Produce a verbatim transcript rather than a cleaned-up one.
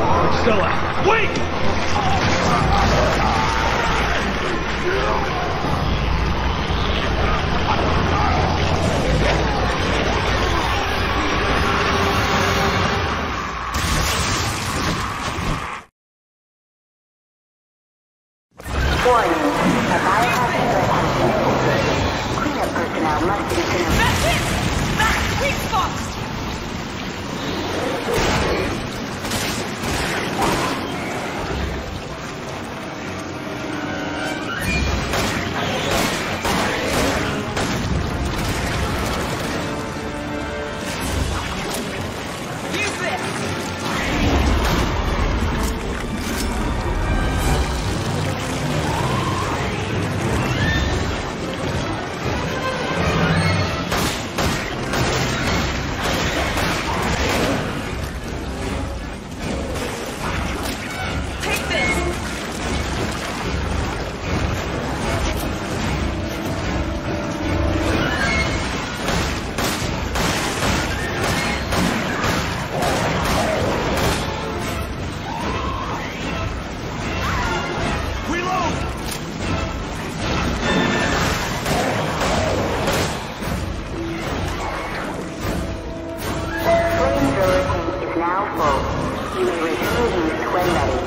Stella, wait! Warning, the biohazard threat. Cleanup personnel must be connected. That's it! That's weak spot! Now full. You may return to Squenberry.